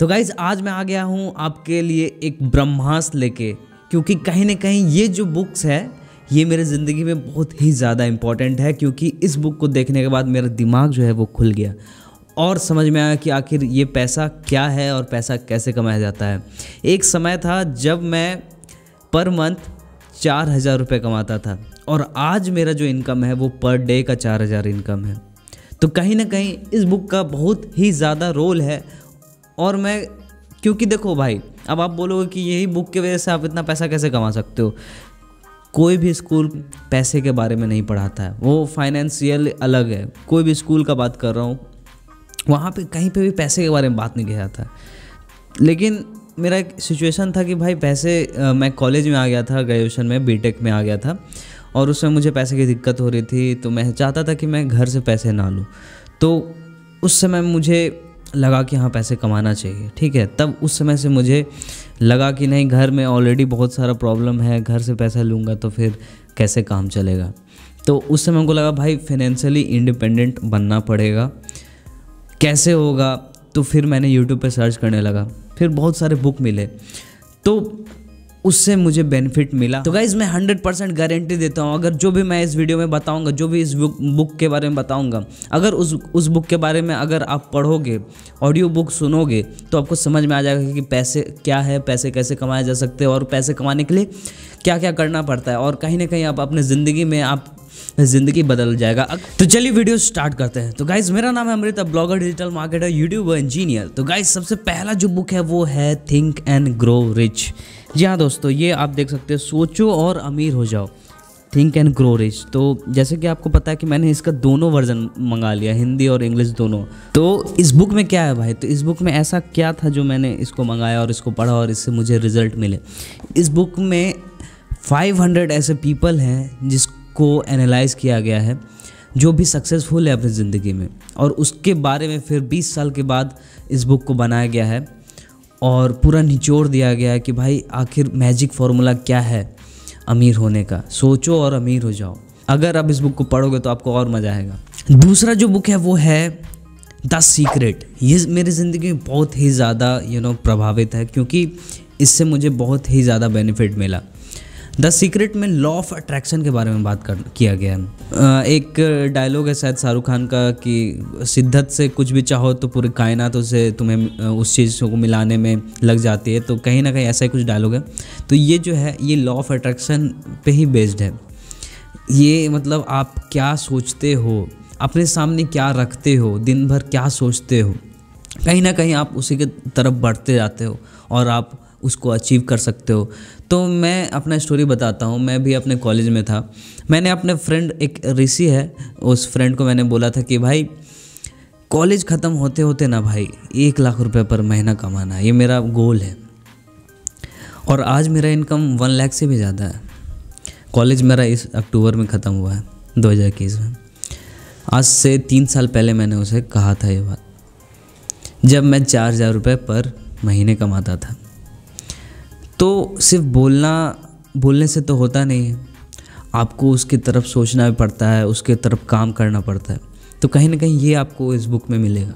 तो गाइज आज मैं आ गया हूँ आपके लिए एक ब्रह्मास्त्र लेके, क्योंकि कहीं ना कहीं ये जो बुक्स है ये मेरे ज़िंदगी में बहुत ही ज़्यादा इम्पॉर्टेंट है, क्योंकि इस बुक को देखने के बाद मेरा दिमाग जो है वो खुल गया और समझ में आया कि आखिर ये पैसा क्या है और पैसा कैसे कमाया जाता है। एक समय था जब मैं पर मंथ 4,000 रुपये कमाता था और आज मेरा जो इनकम है वो पर डे का 4,000 इनकम है। तो कहीं ना कहीं इस बुक का बहुत ही ज़्यादा रोल है। और मैं क्योंकि देखो भाई, अब आप बोलोगे कि यही बुक की वजह से आप इतना पैसा कैसे कमा सकते हो। कोई भी स्कूल पैसे के बारे में नहीं पढ़ाता है, वो फाइनेंशियल अलग है। कोई भी स्कूल का बात कर रहा हूँ, वहाँ पे कहीं पे भी पैसे के बारे में बात नहीं किया जाता। लेकिन मेरा एक सिचुएशन था कि भाई पैसे, मैं कॉलेज में आ गया था, ग्रेजुएशन में बीटेक में आ गया था और उसमें मुझे पैसे की दिक्कत हो रही थी। तो मैं चाहता था कि मैं घर से पैसे ना लूँ। तो उस समय मुझे लगा कि हाँ पैसे कमाना चाहिए, ठीक है। तब उस समय से मुझे लगा कि नहीं, घर में ऑलरेडी बहुत सारा प्रॉब्लम है, घर से पैसा लूँगा तो फिर कैसे काम चलेगा। तो उस समय हमको लगा भाई फाइनेंशियली इंडिपेंडेंट बनना पड़ेगा, कैसे होगा। तो फिर मैंने यूट्यूब पे सर्च करने लगा, फिर बहुत सारे बुक मिले, तो उससे मुझे बेनिफिट मिला। तो गाइज़ मैं 100% गारंटी देता हूँ, अगर जो भी मैं इस वीडियो में बताऊँगा, जो भी इस बुक के बारे में बताऊँगा, अगर उस बुक के बारे में अगर आप पढ़ोगे, ऑडियो बुक सुनोगे, तो आपको समझ में आ जाएगा कि पैसे क्या है, पैसे कैसे कमाए जा सकते हैं और पैसे कमाने के लिए क्या क्या करना पड़ता है। और कहीं ना कहीं आप अपने ज़िंदगी में आप ज़िंदगी बदल जाएगा। तो चलिए वीडियो स्टार्ट करते हैं। तो गाइज मेरा नाम है Amrit, blogger, digital marketer, YouTuber, engineer. तो गाइज सबसे पहला जो बुक है वो है थिंक एंड ग्रो रिच। जी हाँ दोस्तों, ये आप देख सकते हो, सोचो और अमीर हो जाओ, थिंक एंड ग्रो रिच। तो जैसे कि आपको पता है कि मैंने इसका दोनों वर्जन मंगा लिया, हिंदी और इंग्लिश दोनों। तो इस बुक में क्या है भाई, तो इस बुक में ऐसा क्या था जो मैंने इसको मंगाया और इसको पढ़ा और इससे मुझे रिजल्ट मिले। इस बुक में 500 ऐसे पीपल हैं जिस को एनालाइज़ किया गया है जो भी सक्सेसफुल है अपनी ज़िंदगी में, और उसके बारे में फिर 20 साल के बाद इस बुक को बनाया गया है और पूरा निचोड़ दिया गया है कि भाई आखिर मैजिक फार्मूला क्या है अमीर होने का। सोचो और अमीर हो जाओ। अगर आप इस बुक को पढ़ोगे तो आपको और मज़ा आएगा। दूसरा जो बुक है वो है द सीक्रेट। ये मेरी ज़िंदगी में बहुत ही ज़्यादा प्रभावित है, क्योंकि इससे मुझे बहुत ही ज़्यादा बेनिफिट मिला। द सीक्रेट में लॉ ऑफ अट्रैक्शन के बारे में किया गया है। एक डायलॉग है शायद शाहरुख खान का कि शिद्दत से कुछ भी चाहो तो पूरी कायनात उसे तुम्हें उस चीज़ को मिलाने में लग जाती है। तो कहीं ना कहीं ऐसा ही कुछ डायलॉग है। तो ये जो है ये लॉ ऑफ अट्रैक्शन पे ही बेस्ड है। ये मतलब आप क्या सोचते हो, अपने सामने क्या रखते हो, दिन भर क्या सोचते हो, कहीं ना कहीं आप उसी के तरफ बढ़ते जाते हो और आप उसको अचीव कर सकते हो। तो मैं अपना स्टोरी बताता हूँ। मैं भी अपने कॉलेज में था, मैंने अपने फ्रेंड, एक ऋषि है, उस फ्रेंड को मैंने बोला था कि भाई कॉलेज ख़त्म होते होते ना भाई 1 लाख रुपए पर महीना कमाना, ये मेरा गोल है। और आज मेरा इनकम 1 लाख से भी ज़्यादा है। कॉलेज मेरा इस अक्टूबर में ख़त्म हुआ है 2021 में। आज से 3 साल पहले मैंने उसे कहा था ये बात, जब मैं 4,000 रुपये पर महीने कमाता था। तो सिर्फ बोलने से तो होता नहीं है, आपको उसकी तरफ सोचना भी पड़ता है, उसके तरफ काम करना पड़ता है। तो कहीं ना कहीं ये आपको इस बुक में मिलेगा।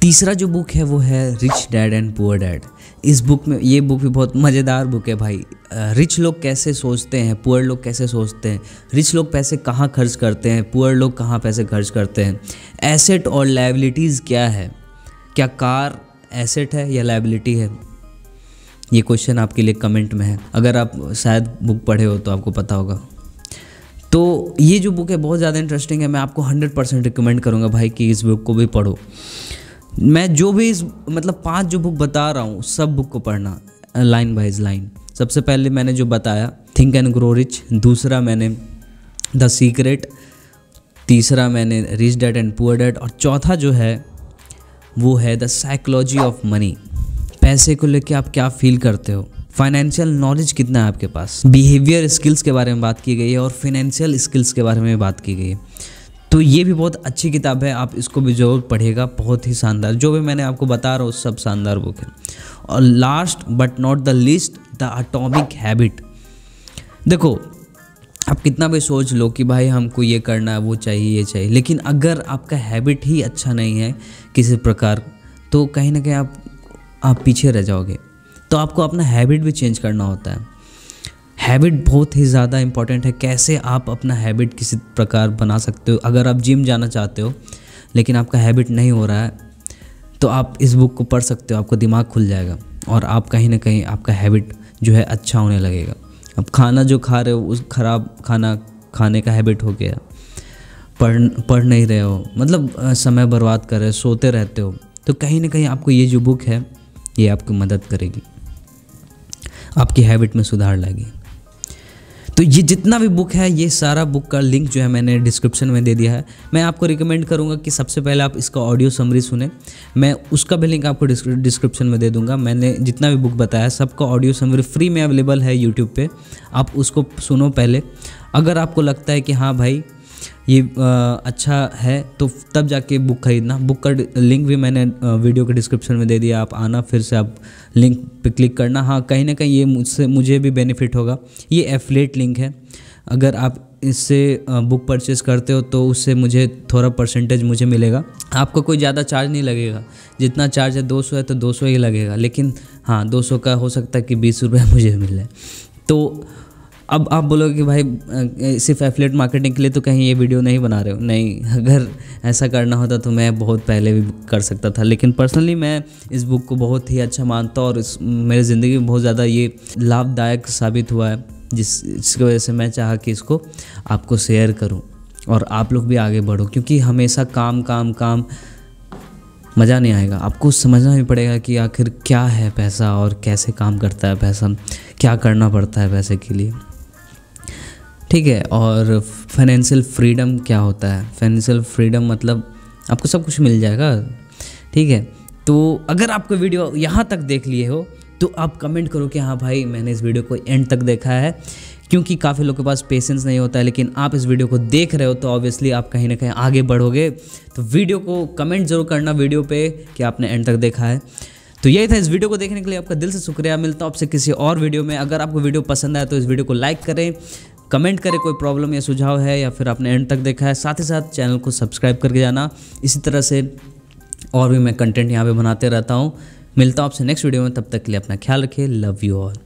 तीसरा जो बुक है वो है rich dad and poor dad. इस बुक में, ये बुक भी बहुत मज़ेदार बुक है भाई। रिच लोग कैसे सोचते हैं, पुअर लोग कैसे सोचते हैं, रिच लोग पैसे कहाँ खर्च करते हैं, पुअर लोग कहाँ पैसे खर्च करते हैं, एसेट और लायबिलिटीज़ क्या है, क्या कार एसेट है या लायबिलिटी है। ये क्वेश्चन आपके लिए कमेंट में है, अगर आप शायद बुक पढ़े हो तो आपको पता होगा। तो ये जो बुक है बहुत ज़्यादा इंटरेस्टिंग है। मैं आपको 100% रिकमेंड करूँगा भाई कि इस बुक को भी पढ़ो। मैं जो भी इस 5 जो बुक बता रहा हूँ, सब बुक को पढ़ना लाइन बाइज लाइन। सबसे पहले मैंने जो बताया थिंक एंड ग्रो रिच, दूसरा मैंने द सीक्रेट, तीसरा मैंने rich dad and poor dad, और चौथा जो है वो है द साइकोलॉजी ऑफ मनी। पैसे को लेके आप क्या फील करते हो, फाइनेंशियल नॉलेज कितना है आपके पास, बिहेवियर स्किल्स के बारे में बात की गई है और फाइनेंशियल स्किल्स के बारे में बात की गई है। तो ये भी बहुत अच्छी किताब है, आप इसको भी जरूर पढ़िएगा। बहुत ही शानदार, जो भी मैंने आपको बता रहा हूँ सब शानदार बुक है। और last but not the least, the atomic habit. देखो आप कितना भी सोच लो कि भाई हमको ये करना है, वो चाहिए, ये चाहिए, लेकिन अगर आपका हैबिट ही अच्छा नहीं है किसी प्रकार, तो कहीं ना कहीं आप पीछे रह जाओगे। तो आपको अपना हैबिट भी चेंज करना होता है। हैबिट बहुत ही ज़्यादा इम्पॉर्टेंट है। कैसे आप अपना हैबिट किसी प्रकार बना सकते हो? अगर आप जिम जाना चाहते हो लेकिन आपका हैबिट नहीं हो रहा है, तो आप इस बुक को पढ़ सकते हो, आपको दिमाग खुल जाएगा और आप कहीं ना कहीं आपका हैबिट जो है अच्छा होने लगेगा। अब खाना जो खा रहे हो उस ख़राब खाना खाने का हैबिट हो गया, पढ़ नहीं रहे हो, मतलब समय बर्बाद कर रहे हो, सोते रहते हो, तो कहीं ना कहीं आपको ये जो बुक है ये आपकी मदद करेगी, आपकी हैबिट में सुधार लाएगी। तो ये जितना भी बुक है, ये सारा बुक का लिंक जो है मैंने डिस्क्रिप्शन में दे दिया है। मैं आपको रिकमेंड करूँगा कि सबसे पहले आप इसका ऑडियो समरी सुने। मैं उसका भी लिंक आपको डिस्क्रिप्शन में दे दूँगा। मैंने जितना भी बुक बताया सबका ऑडियो समरी फ्री में अवेलेबल है यूट्यूब पे, आप उसको सुनो पहले। अगर आपको लगता है कि हाँ भाई ये अच्छा है, तो तब जाके बुक खरीदना। बुक का लिंक भी मैंने वीडियो के डिस्क्रिप्शन में दे दिया, आप आना फिर से आप लिंक पे क्लिक करना। हाँ, कहीं ना कहीं ये मुझे भी बेनिफिट होगा। ये एफिलिएट लिंक है, अगर आप इससे बुक परचेस करते हो तो उससे मुझे थोड़ा परसेंटेज मुझे मिलेगा। आपको कोई ज़्यादा चार्ज नहीं लगेगा, जितना चार्ज है 200 है तो 200 ही लगेगा, लेकिन हाँ 200 का हो सकता है कि 20 रुपये मुझे मिले। तो अब आप बोलोगे कि भाई सिर्फ एफिलिएट मार्केटिंग के लिए तो कहीं ये वीडियो नहीं बना रहे हो। नहीं, अगर ऐसा करना होता तो मैं बहुत पहले भी कर सकता था, लेकिन पर्सनली मैं इस बुक को बहुत ही अच्छा मानता हूँ और इस मेरी ज़िंदगी में बहुत ज़्यादा ये लाभदायक साबित हुआ है, जिसकी वजह से मैं चाहा कि इसको आपको शेयर करूँ और आप लोग भी आगे बढ़ो। क्योंकि हमेशा काम काम काम मज़ा नहीं आएगा, आपको समझना भी पड़ेगा कि आखिर क्या है पैसा और कैसे काम करता है पैसा, क्या करना पड़ता है पैसे के लिए, ठीक है। और फाइनेंशियल फ्रीडम क्या होता है? फाइनेंशियल फ्रीडम मतलब आपको सब कुछ मिल जाएगा, ठीक है। तो अगर आपको वीडियो यहाँ तक देख लिए हो तो आप कमेंट करो कि हाँ भाई मैंने इस वीडियो को एंड तक देखा है, क्योंकि काफ़ी लोगों के पास पेशेंस नहीं होता है। लेकिन आप इस वीडियो को देख रहे हो तो ऑब्वियसली आप कहीं ना कहीं आगे बढ़ोगे। तो वीडियो को कमेंट जरूर करना वीडियो पे कि आपने एंड तक देखा है। तो यही था, इस वीडियो को देखने के लिए आपका दिल से शुक्रिया। मिलता हूं आपसे किसी और वीडियो में। अगर आपको वीडियो पसंद आया तो इस वीडियो को लाइक करें, कमेंट करें कोई प्रॉब्लम या सुझाव है, या फिर आपने एंड तक देखा है। साथ ही साथ चैनल को सब्सक्राइब करके जाना। इसी तरह से और भी मैं कंटेंट यहाँ पर बनाते रहता हूँ। मिलता हूँ आपसे नेक्स्ट वीडियो में, तब तक के लिए अपना ख्याल रखिए। Love you all.